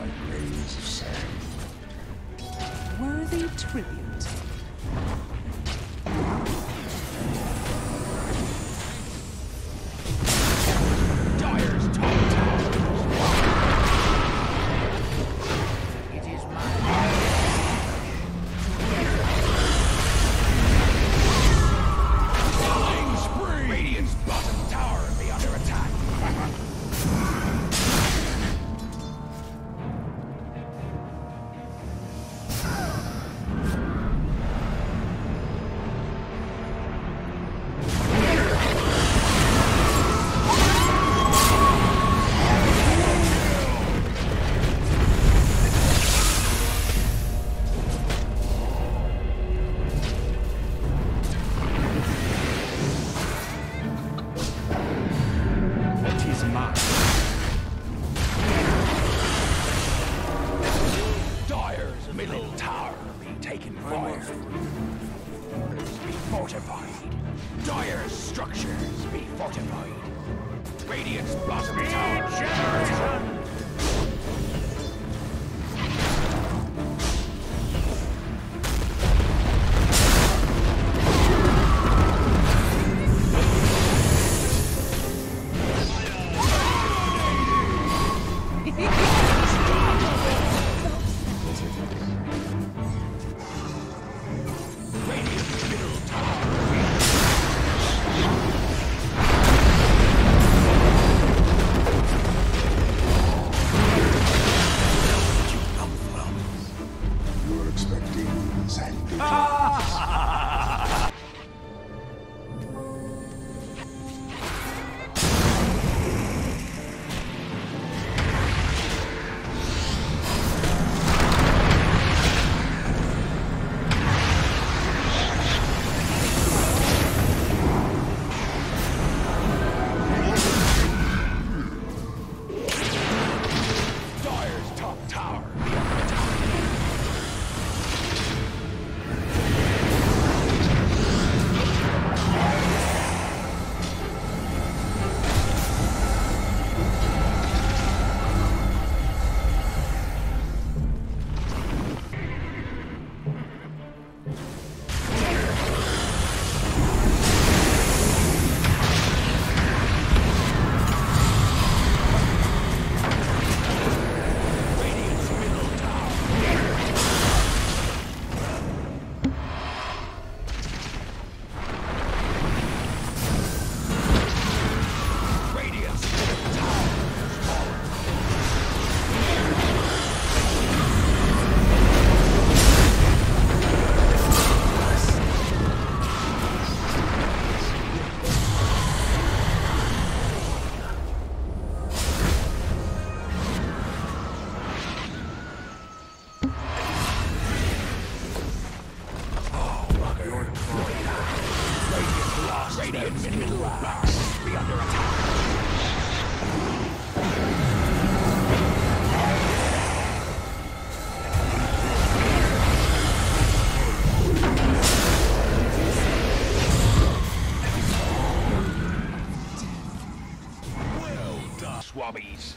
like grains of sand. Worthy tribute. Swabbies.